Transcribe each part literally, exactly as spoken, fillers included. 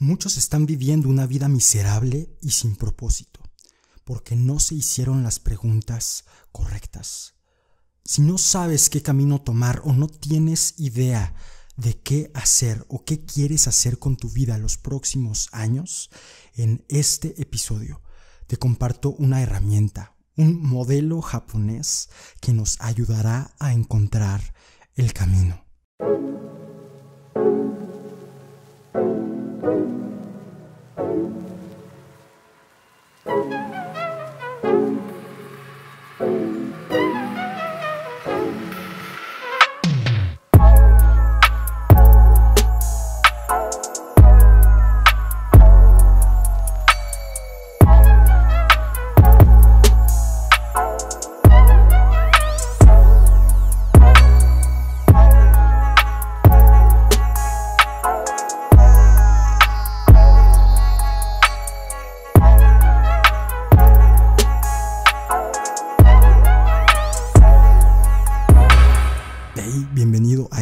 Muchos están viviendo una vida miserable y sin propósito, porque no se hicieron las preguntas correctas. Si no sabes qué camino tomar o no tienes idea de qué hacer o qué quieres hacer con tu vida los próximos años, en este episodio te comparto una herramienta, un modelo japonés que nos ayudará a encontrar el camino.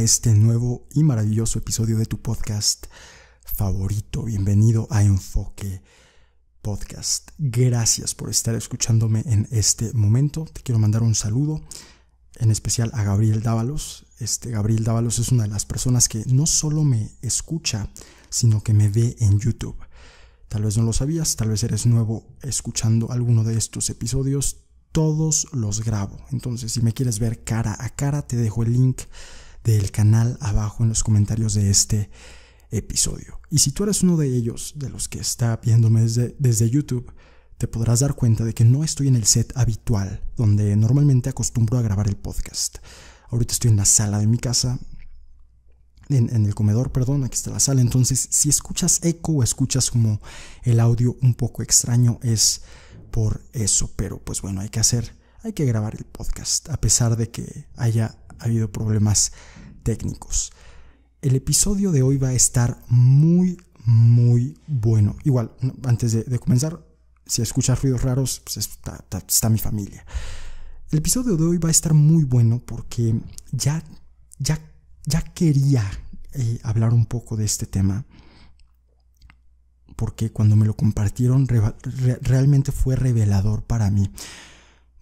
Este nuevo y maravilloso episodio de tu podcast favorito. Bienvenido a Enfoque Podcast. Gracias por estar escuchándome en este momento. Te quiero mandar un saludo, en especial a Gabriel Dávalos. Este Gabriel Dávalos es una de las personas que no solo me escucha, sino que me ve en YouTube. Tal vez no lo sabías, tal vez eres nuevo escuchando alguno de estos episodios. Todos los grabo. Entonces, si me quieres ver cara a cara, te dejo el link del canal abajo en los comentarios de este episodio. Y si tú eres uno de ellos, de los que está viéndome desde, desde YouTube, te podrás dar cuenta de que no estoy en el set habitual, donde normalmente acostumbro a grabar el podcast. Ahorita estoy en la sala de mi casa, en, en el comedor, perdón, aquí está la sala. Entonces, si escuchas eco o escuchas como el audio un poco extraño, es por eso. Pero pues bueno, hay que hacer, hay que grabar el podcast, a pesar de que haya ha habido problemas técnicos. El episodio de hoy va a estar muy, muy bueno. Igual, antes de, de comenzar, si escuchas ruidos raros, pues está, está, está mi familia. El episodio de hoy va a estar muy bueno porque ya, ya, ya quería eh, hablar un poco de este tema, porque cuando me lo compartieron re, re, realmente fue revelador para mí,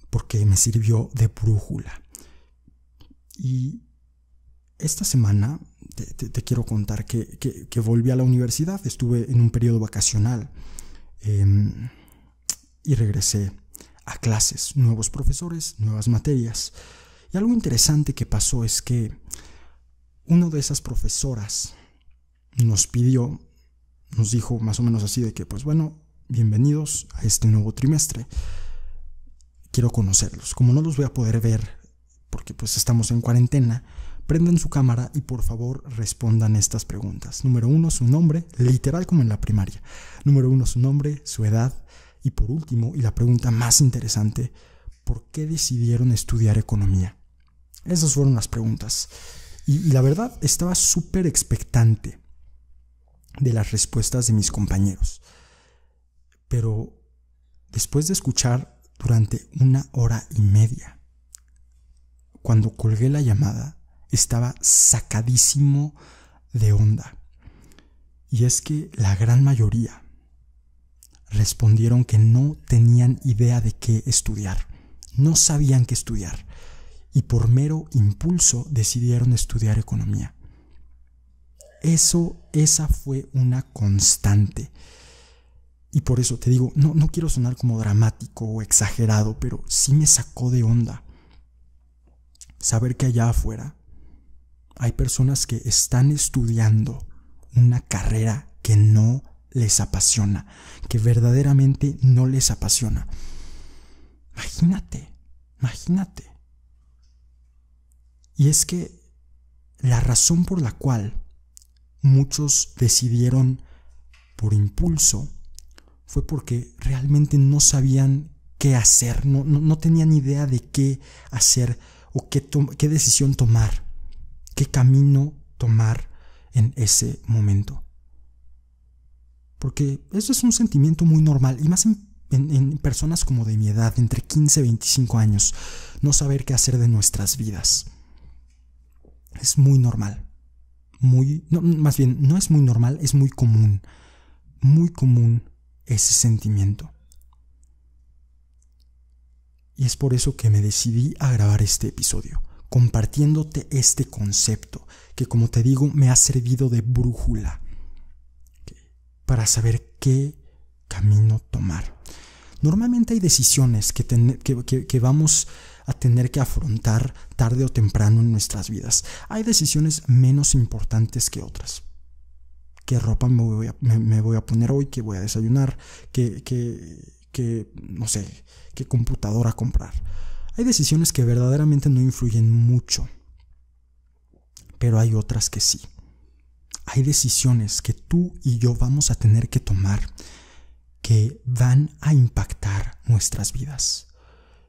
porque me sirvió de brújula. Y esta semana te, te, te quiero contar que, que, que volví a la universidad. Estuve en un periodo vacacional eh, y regresé a clases, nuevos profesores, nuevas materias. Y algo interesante que pasó es que una de esas profesoras nos pidió, nos dijo más o menos así de que, pues bueno, bienvenidos a este nuevo trimestre. Quiero conocerlos. Como no los voy a poder ver, porque pues estamos en cuarentena, prendan su cámara y por favor respondan estas preguntas. Número uno, su nombre, literal como en la primaria. Número uno, su nombre, su edad. Y por último, y la pregunta más interesante, ¿por qué decidieron estudiar economía? Esas fueron las preguntas. Y, y la verdad, estaba súper expectante de las respuestas de mis compañeros. Pero después de escuchar durante una hora y media, cuando colgué la llamada, estaba sacadísimo de onda. Y es que la gran mayoría respondieron que no tenían idea de qué estudiar. No sabían qué estudiar. Y por mero impulso decidieron estudiar economía. Eso, esa fue una constante. Y por eso te digo, no, no quiero sonar como dramático o exagerado, pero sí me sacó de onda. Saber que allá afuera hay personas que están estudiando una carrera que no les apasiona, que verdaderamente no les apasiona. Imagínate, imagínate. Y es que la razón por la cual muchos decidieron por impulso fue porque realmente no sabían qué hacer, no, no, no tenían idea de qué hacer o qué, qué decisión tomar, qué camino tomar en ese momento. Porque eso es un sentimiento muy normal, y más en, en, en personas como de mi edad, entre quince y veinticinco años, no saber qué hacer de nuestras vidas. Es muy normal, muy, no, más bien, no es muy normal, es muy común. muy común ese sentimiento. Y es por eso que me decidí a grabar este episodio, compartiéndote este concepto que, como te digo, me ha servido de brújula para saber qué camino tomar. Normalmente hay decisiones que, ten, que, que, que vamos a tener que afrontar tarde o temprano en nuestras vidas. Hay decisiones menos importantes que otras. ¿Qué ropa me voy a, me, me voy a poner hoy? ¿Qué voy a desayunar? ¿Qué, qué, qué, no sé, qué computadora comprar? Hay decisiones que verdaderamente no influyen mucho, pero hay otras que sí. Hay decisiones que tú y yo vamos a tener que tomar que van a impactar nuestras vidas,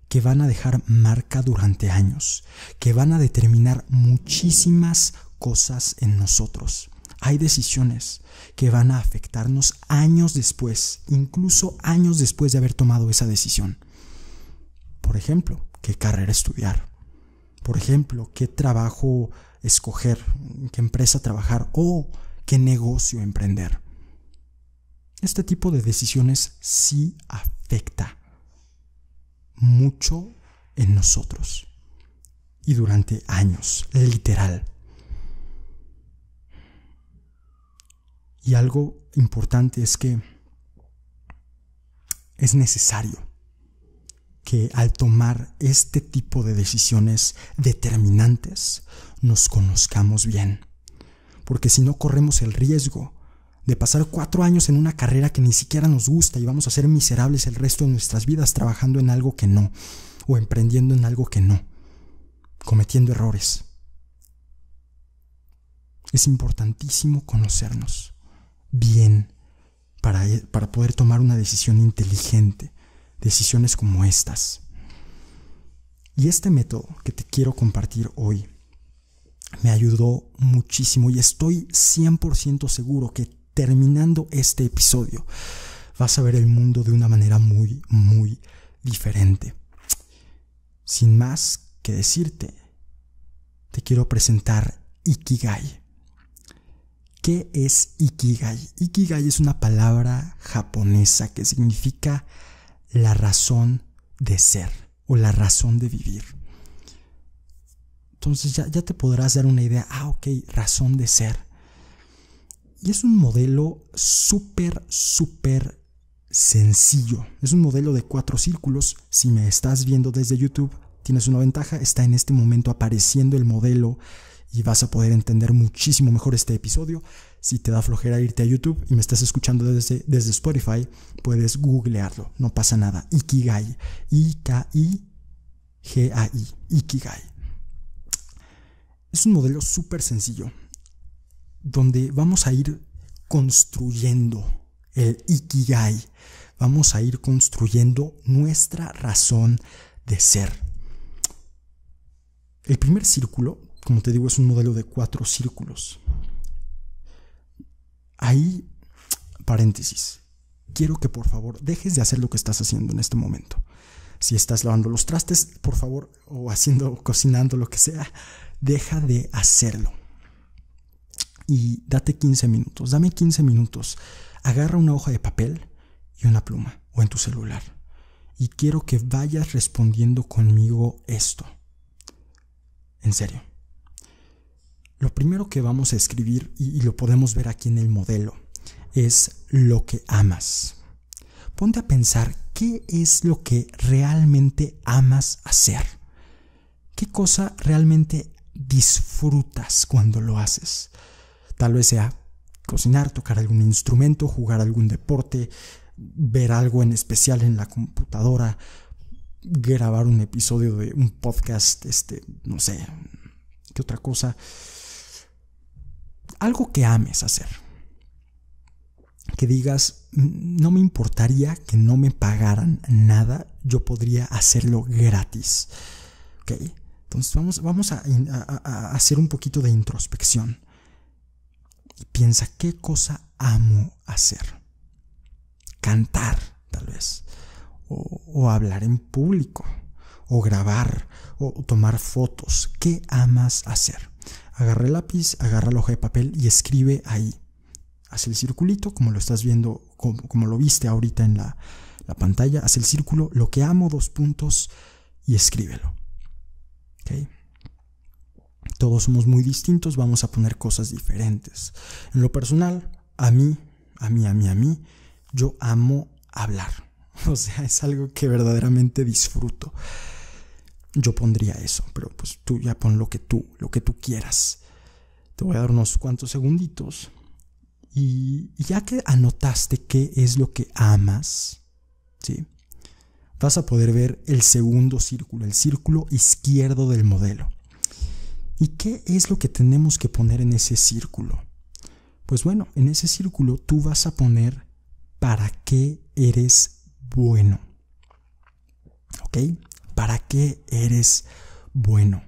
que van a dejar marca durante años, que van a determinar muchísimas cosas en nosotros. Hay decisiones que van a afectarnos años después, incluso años después de haber tomado esa decisión. Por ejemplo, qué carrera estudiar. Por ejemplo, qué trabajo escoger, qué empresa trabajar o qué negocio emprender. Este tipo de decisiones sí afecta mucho en nosotros y durante años, literal. Y algo importante es que es necesario que al tomar este tipo de decisiones determinantes nos conozcamos bien, porque si no corremos el riesgo de pasar cuatro años en una carrera que ni siquiera nos gusta y vamos a ser miserables el resto de nuestras vidas trabajando en algo que no, o emprendiendo en algo que no, cometiendo errores. Es importantísimo conocernos bien para, para poder tomar una decisión inteligente, decisiones como estas. Y este método que te quiero compartir hoy me ayudó muchísimo y estoy cien por ciento seguro que terminando este episodio vas a ver el mundo de una manera muy, muy diferente. Sin más que decirte, te quiero presentar Ikigai. ¿Qué es Ikigai? Ikigai es una palabra japonesa que significa la razón de ser o la razón de vivir. Entonces ya, ya te podrás dar una idea. Ah, ok, razón de ser. Y es un modelo súper, súper sencillo. Es un modelo de cuatro círculos. Si me estás viendo desde YouTube, tienes una ventaja. Está en este momento apareciendo el modelo y vas a poder entender muchísimo mejor este episodio. Si te da flojera irte a YouTube y me estás escuchando desde, desde Spotify, puedes googlearlo, no pasa nada. Ikigai, I K I G A I, Ikigai. Es un modelo súper sencillo, donde vamos a ir construyendo el Ikigai. Vamos a ir construyendo nuestra razón de ser. El primer círculo, como te digo, es un modelo de cuatro círculos. Ahí, paréntesis, quiero que por favor dejes de hacer lo que estás haciendo en este momento. Si estás lavando los trastes, por favor, o haciendo, cocinando, lo que sea, deja de hacerlo. Y date quince minutos, dame quince minutos. Agarra una hoja de papel y una pluma, o en tu celular. Y quiero que vayas respondiendo conmigo esto. En serio. Lo primero que vamos a escribir, y lo podemos ver aquí en el modelo, es lo que amas. Ponte a pensar qué es lo que realmente amas hacer. ¿Qué cosa realmente disfrutas cuando lo haces? Tal vez sea cocinar, tocar algún instrumento, jugar algún deporte, ver algo en especial en la computadora, grabar un episodio de un podcast, este, no sé, qué otra cosa. Algo que ames hacer, que digas, no me importaría que no me pagaran nada, yo podría hacerlo gratis. Ok, entonces vamos, vamos a, a, a hacer un poquito de introspección y piensa qué cosa amo hacer. Cantar, tal vez, o, o hablar en público, o grabar, o tomar fotos. ¿Qué amas hacer? Agarra el lápiz, agarra la hoja de papel y escribe ahí. haz el circulito, como lo estás viendo, como, como lo viste ahorita en la, la pantalla, haz el círculo, lo que amo, dos puntos, y escríbelo. ¿Okay? Todos somos muy distintos, vamos a poner cosas diferentes. En lo personal, a mí, a mí, a mí, a mí, yo amo hablar. O sea, es algo que verdaderamente disfruto. Yo pondría eso, pero pues tú ya pon lo que tú, lo que tú quieras. Te voy a dar unos cuantos segunditos. Y ya que anotaste qué es lo que amas, ¿sí?, vas a poder ver el segundo círculo, el círculo izquierdo del modelo. ¿Y qué es lo que tenemos que poner en ese círculo? Pues bueno, en ese círculo tú vas a poner para qué eres bueno. ¿Ok? ¿Para qué eres bueno?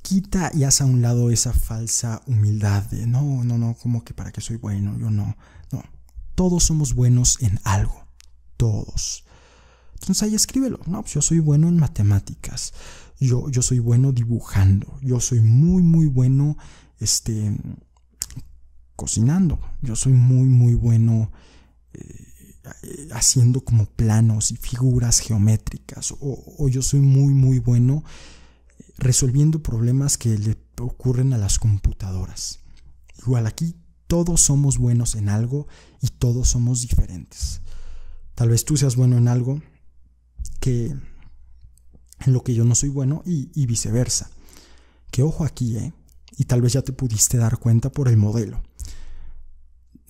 Quita y haz a un lado esa falsa humildad de no, no, no, como que para qué soy bueno, yo no. No, todos somos buenos en algo, todos. Entonces ahí escríbelo, no, pues yo soy bueno en matemáticas, yo, yo soy bueno dibujando, yo soy muy, muy bueno este, cocinando, yo soy muy, muy bueno eh, haciendo como planos y figuras geométricas, o, o yo soy muy, muy bueno resolviendo problemas que le ocurren a las computadoras. Igual aquí todos somos buenos en algo y todos somos diferentes. Tal vez tú seas bueno en algo que en lo que yo no soy bueno y, y viceversa. Que ojo aquí, ¿eh? Y tal vez ya te pudiste dar cuenta por el modelo.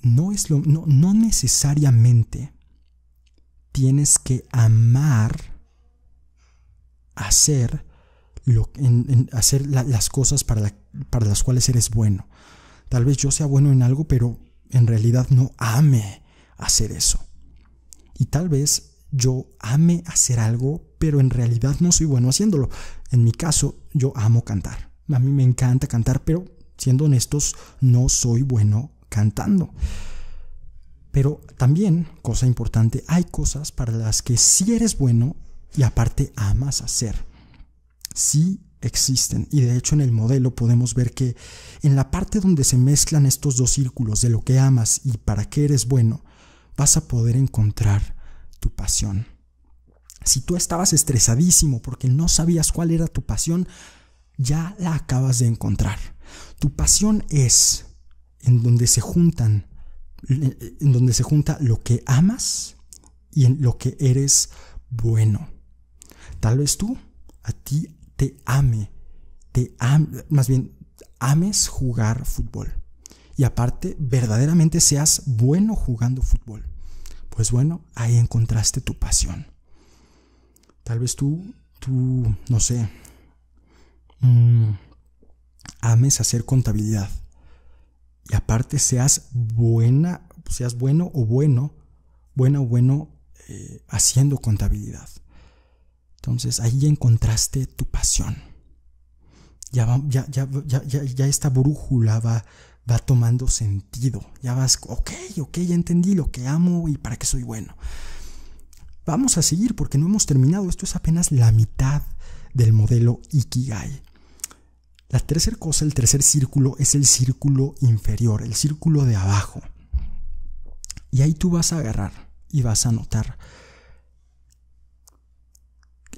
No, es lo, no, no necesariamente tienes que amar hacer Lo, en, en hacer la, las cosas para, la, para las cuales eres bueno. Tal vez yo sea bueno en algo, pero en realidad no ame hacer eso. Y tal vez yo ame hacer algo, pero en realidad no soy bueno haciéndolo. En mi caso, yo amo cantar. A mí me encanta cantar, pero siendo honestos, no soy bueno cantando. Pero también, cosa importante, hay cosas para las que sí eres bueno y aparte amas hacer. Sí existen, y de hecho en el modelo podemos ver que en la parte donde se mezclan estos dos círculos de lo que amas y para qué eres bueno, vas a poder encontrar tu pasión. Si tú estabas estresadísimo porque no sabías cuál era tu pasión, ya la acabas de encontrar. Tu pasión es en donde se juntan, en donde se junta lo que amas y en lo que eres bueno. Tal vez tú, a ti te ame, te am- más bien ames jugar fútbol y aparte verdaderamente seas bueno jugando fútbol. Pues bueno, ahí encontraste tu pasión. Tal vez tú, tú no sé, mmm, ames hacer contabilidad y aparte seas buena, seas bueno o bueno, buena o bueno eh, haciendo contabilidad. Entonces ahí ya encontraste tu pasión. Ya, va, ya, ya, ya, ya, ya esta brújula va, va tomando sentido. Ya vas, ok, ok, ya entendí lo que amo y para qué soy bueno. Vamos a seguir porque no hemos terminado. Esto es apenas la mitad del modelo Ikigai. La tercera cosa, el tercer círculo, es el círculo inferior, el círculo de abajo. Y ahí tú vas a agarrar y vas a anotar.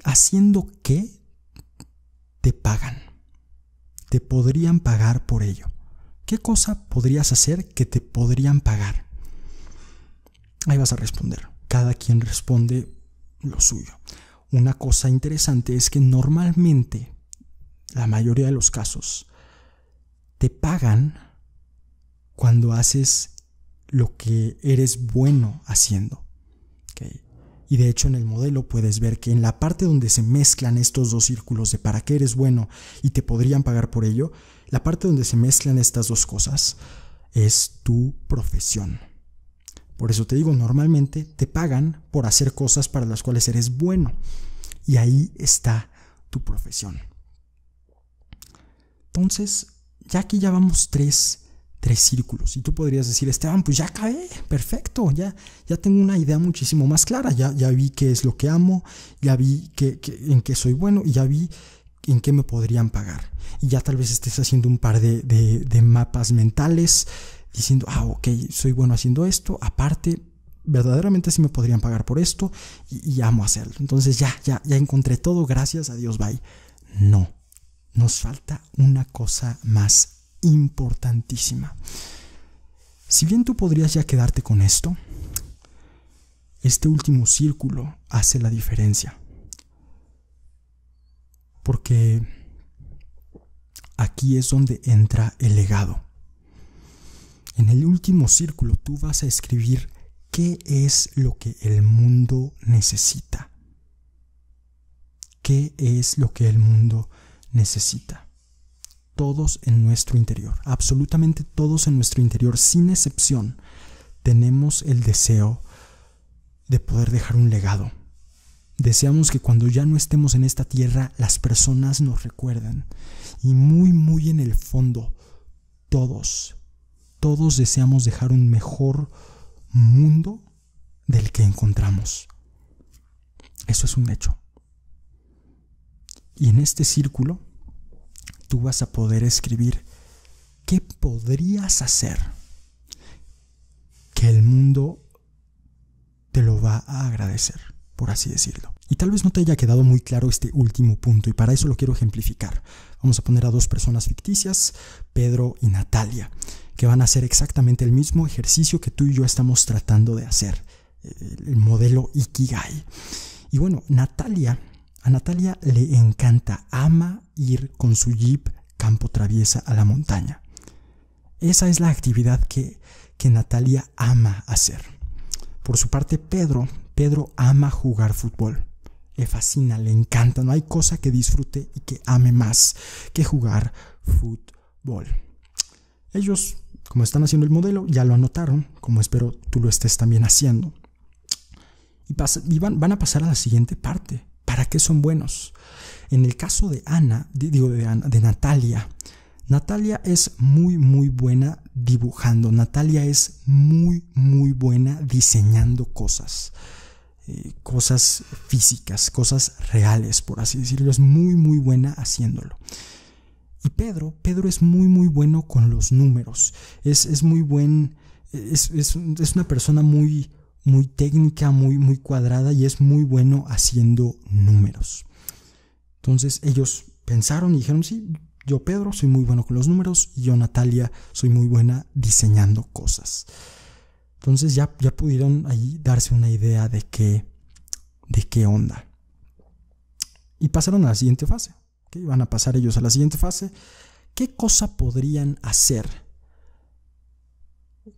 ¿Haciendo qué te pagan? Te podrían pagar por ello. ¿Qué cosa podrías hacer que te podrían pagar? Ahí vas a responder. Cada quien responde lo suyo. Una cosa interesante es que normalmente, la mayoría de los casos, te pagan cuando haces lo que eres bueno haciendo. ¿Ok? Y de hecho en el modelo puedes ver que en la parte donde se mezclan estos dos círculos de para qué eres bueno y te podrían pagar por ello, la parte donde se mezclan estas dos cosas es tu profesión. Por eso te digo, normalmente te pagan por hacer cosas para las cuales eres bueno. Y ahí está tu profesión. Entonces, ya aquí ya vamos tres Tres círculos. Y tú podrías decir, Esteban, pues ya acabé, perfecto, ya, ya tengo una idea muchísimo más clara, ya, ya vi qué es lo que amo, ya vi que, que, en qué soy bueno y ya vi en qué me podrían pagar. Y ya tal vez estés haciendo un par de, de, de mapas mentales diciendo, ah, ok, soy bueno haciendo esto, aparte, verdaderamente sí me podrían pagar por esto y, y amo hacerlo. Entonces ya, ya, ya encontré todo, gracias a Dios, bye. No, nos falta una cosa más importantísima. Si bien tú podrías ya quedarte con esto, este último círculo hace la diferencia. Porque aquí es donde entra el legado. En el último círculo tú vas a escribir qué es lo que el mundo necesita. ¿Qué es lo que el mundo necesita? Todos en nuestro interior, absolutamente todos en nuestro interior, sin excepción, tenemos el deseo de poder dejar un legado. Deseamos que cuando ya no estemos en esta tierra, las personas nos recuerden. Y muy, muy en el fondo, todos, todos deseamos dejar un mejor mundo del que encontramos. Eso es un hecho. Y en este círculo, tú vas a poder escribir qué podrías hacer que el mundo te lo va a agradecer, por así decirlo. Y tal vez no te haya quedado muy claro este último punto, y para eso lo quiero ejemplificar. Vamos a poner a dos personas ficticias, Pedro y Natalia, que van a hacer exactamente el mismo ejercicio que tú y yo estamos tratando de hacer, el modelo Ikigai. Y bueno, Natalia, a Natalia le encanta, ama ir con su jeep campo traviesa a la montaña. Esa es la actividad que, que Natalia ama hacer. Por su parte, Pedro, Pedro ama jugar fútbol. Le fascina, le encanta. No hay cosa que disfrute y que ame más que jugar fútbol. Ellos, como están haciendo el modelo, ya lo anotaron, como espero tú lo estés también haciendo. Y, pasa, y van, van a pasar a la siguiente parte. ¿Para qué son buenos? En el caso de Ana, digo de, Ana, de Natalia, Natalia es muy muy buena dibujando. Natalia es muy muy buena diseñando cosas, eh, cosas físicas, cosas reales, por así decirlo. Es muy muy buena haciéndolo. Y Pedro, Pedro es muy muy bueno con los números. Es, es muy buen, es, es, es una persona muy muy técnica, muy muy cuadrada y es muy bueno haciendo números. Entonces ellos pensaron y dijeron, sí. Yo, Pedro, soy muy bueno con los números y yo, Natalia, soy muy buena diseñando cosas. Entonces ya, ya pudieron ahí darse una idea de qué, de qué onda. Y pasaron a la siguiente fase. ¿Okay? Van a pasar ellos a la siguiente fase. ¿Qué cosa podrían hacer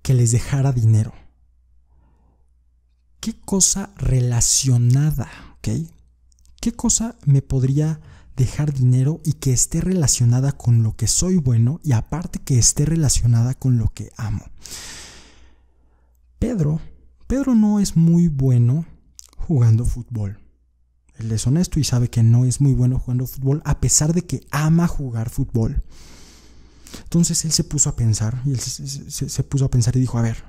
que les dejara dinero? ¿Qué cosa relacionada? ¿Okay? ¿Qué cosa me podría dejar dinero y que esté relacionada con lo que soy bueno y aparte que esté relacionada con lo que amo? Pedro, Pedro no es muy bueno jugando fútbol. Él es honesto y sabe que no es muy bueno jugando fútbol a pesar de que ama jugar fútbol. Entonces él se puso a pensar y él se, se, se puso a pensar y dijo, a ver,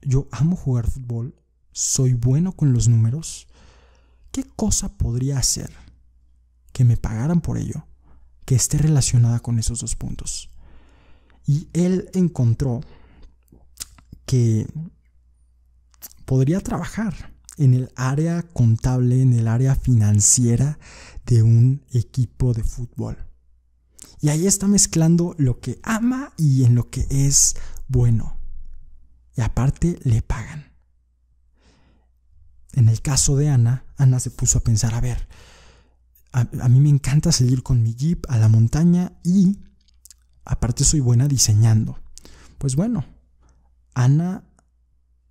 yo amo jugar fútbol, soy bueno con los números, ¿qué cosa podría hacer que me pagaran por ello, que esté relacionada con esos dos puntos? Y él encontró que podría trabajar en el área contable, en el área financiera de un equipo de fútbol. Y ahí está mezclando lo que ama y en lo que es bueno. Y aparte le pagan. En el caso de Ana, Ana se puso a pensar, a ver, A, a mí me encanta salir con mi jeep a la montaña y aparte soy buena diseñando. Pues bueno, Ana,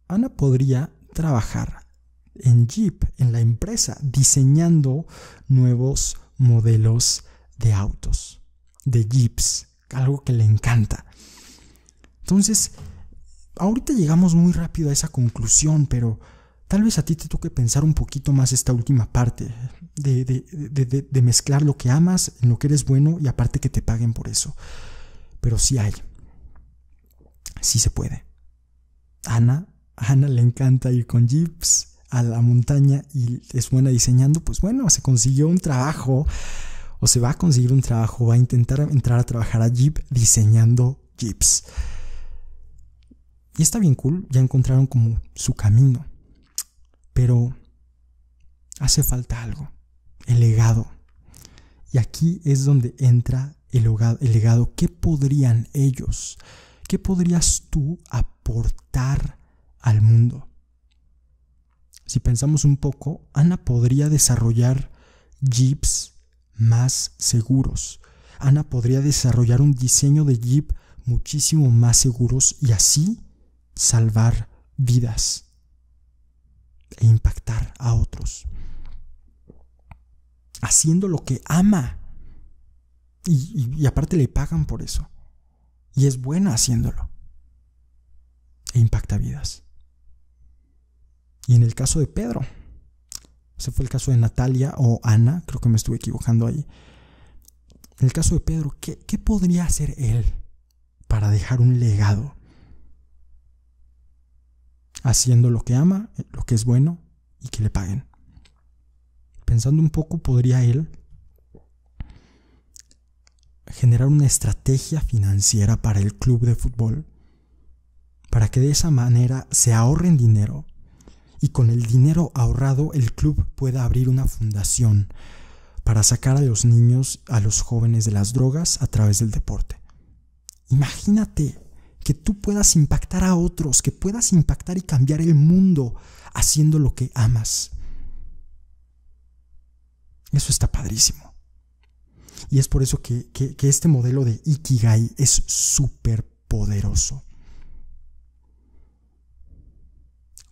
Ana podría trabajar en Jeep, en la empresa, diseñando nuevos modelos de autos, de jeeps, algo que le encanta. Entonces, ahorita llegamos muy rápido a esa conclusión, pero tal vez a ti te toque pensar un poquito más esta última parte de, de, de, de, de mezclar lo que amas, en lo que eres bueno y aparte que te paguen por eso. Pero sí hay, sí se puede. Ana, a Ana le encanta ir con jeeps a la montaña y es buena diseñando. Pues bueno, se consiguió un trabajo o se va a conseguir un trabajo, va a intentar entrar a trabajar a Jeep diseñando jeeps. Y está bien cool, ya encontraron como su camino. Pero hace falta algo, el legado. Y aquí es donde entra el legado. ¿Qué podrían ellos? ¿Qué podrías tú aportar al mundo? Si pensamos un poco, Ana podría desarrollar jeeps más seguros. Ana podría desarrollar un diseño de jeep muchísimo más seguros y así salvar vidas e impactar a otros. Haciendo lo que ama. Y, y, y aparte le pagan por eso. Y es buena haciéndolo. E impacta vidas. Y en el caso de Pedro. Ese fue el caso de Natalia o Ana. Creo que me estuve equivocando ahí. En el caso de Pedro, ¿qué, qué podría hacer él para dejar un legado? Haciendo lo que ama, lo que es bueno y que le paguen. Pensando un poco, podría él generar una estrategia financiera para el club de fútbol, para que de esa manera se ahorren dinero y con el dinero ahorrado el club pueda abrir una fundación para sacar a los niños, a los jóvenes de las drogas a través del deporte. Imagínate que tú puedas impactar a otros, que puedas impactar y cambiar el mundo haciendo lo que amas. Eso está padrísimo. Y es por eso que, que, que este modelo de Ikigai es súper poderoso.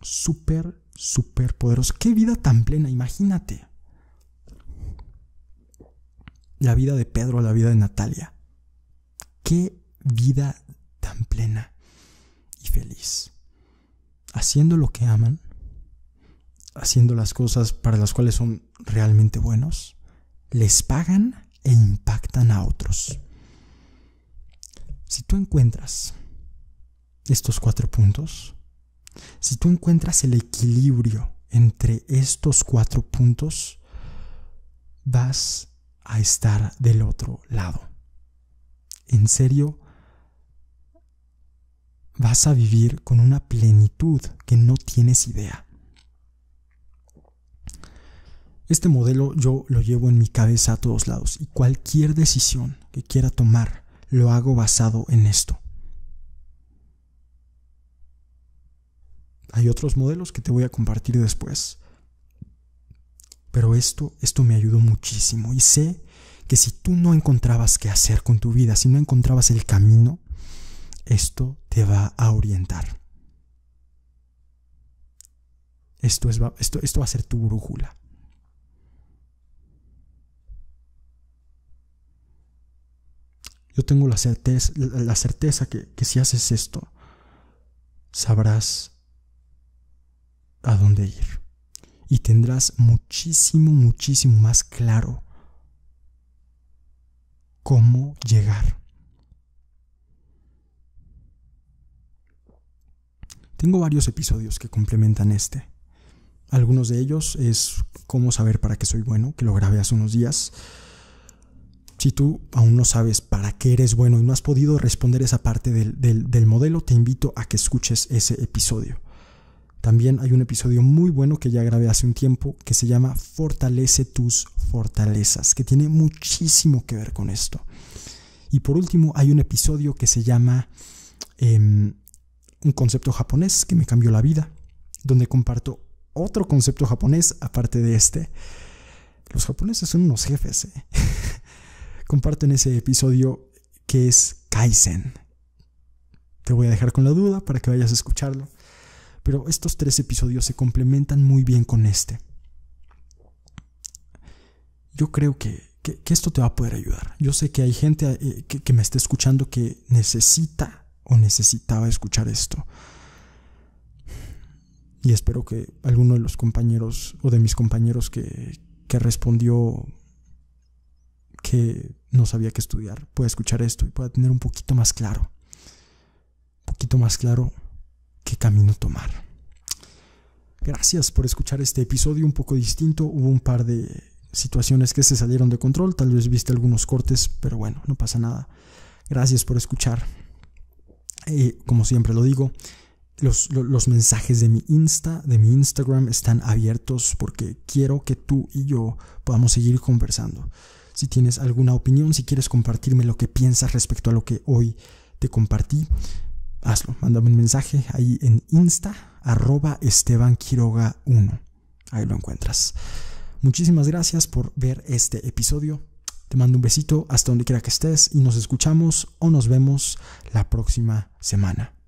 Súper, súper poderoso. ¡Qué vida tan plena! Imagínate. La vida de Pedro, la vida de Natalia. ¡Qué vida tan plena y feliz! Haciendo lo que aman, haciendo las cosas para las cuales son realmente buenos, les pagan e impactan a otros. Si tú encuentras estos cuatro puntos, si tú encuentras el equilibrio entre estos cuatro puntos, vas a estar del otro lado. En serio, vas a vivir con una plenitud que no tienes idea. Este modelo yo lo llevo en mi cabeza a todos lados y cualquier decisión que quiera tomar lo hago basado en esto. Hay otros modelos que te voy a compartir después, pero esto, esto me ayudó muchísimo y sé que si tú no encontrabas qué hacer con tu vida, si no encontrabas el camino, esto te va a orientar. Esto, es, esto, esto va a ser tu brújula. Yo tengo la certeza, la certeza que, que si haces esto, sabrás a dónde ir. Y tendrás muchísimo, muchísimo más claro cómo llegar. Tengo varios episodios que complementan este. Algunos de ellos es cómo saber para qué soy bueno, que lo grabé hace unos días. Si tú aún no sabes para qué eres bueno y no has podido responder esa parte del, del, del modelo, te invito a que escuches ese episodio. También hay un episodio muy bueno que ya grabé hace un tiempo que se llama Fortalece tus fortalezas, que tiene muchísimo que ver con esto. Y por último hay un episodio que se llama eh, un concepto japonés que me cambió la vida, donde comparto otro concepto japonés aparte de este. Los japoneses son unos jefes, ¿eh? Comparto en ese episodio que es Kaizen. Te voy a dejar con la duda para que vayas a escucharlo. Pero estos tres episodios se complementan muy bien con este. Yo creo que, que, que esto te va a poder ayudar. Yo sé que hay gente eh, que, que me está escuchando que necesita o necesitaba escuchar esto. Y espero que alguno de los compañeros o de mis compañeros que, que respondió que no sabía qué estudiar pueda escuchar esto y pueda tener un poquito más claro un poquito más claro qué camino tomar. Gracias por escuchar este episodio un poco distinto. Hubo un par de situaciones que se salieron de control, tal vez viste algunos cortes, pero bueno, no pasa nada. Gracias por escuchar. Eh, como siempre lo digo, Los, los, los mensajes de mi Insta, de mi Instagram están abiertos porque quiero que tú y yo podamos seguir conversando. Si tienes alguna opinión, si quieres compartirme lo que piensas respecto a lo que hoy te compartí, hazlo. Mándame un mensaje ahí en Insta, arroba Esteban Quiroga uno. Ahí lo encuentras. Muchísimas gracias por ver este episodio. Te mando un besito hasta donde quiera que estés y nos escuchamos o nos vemos la próxima semana.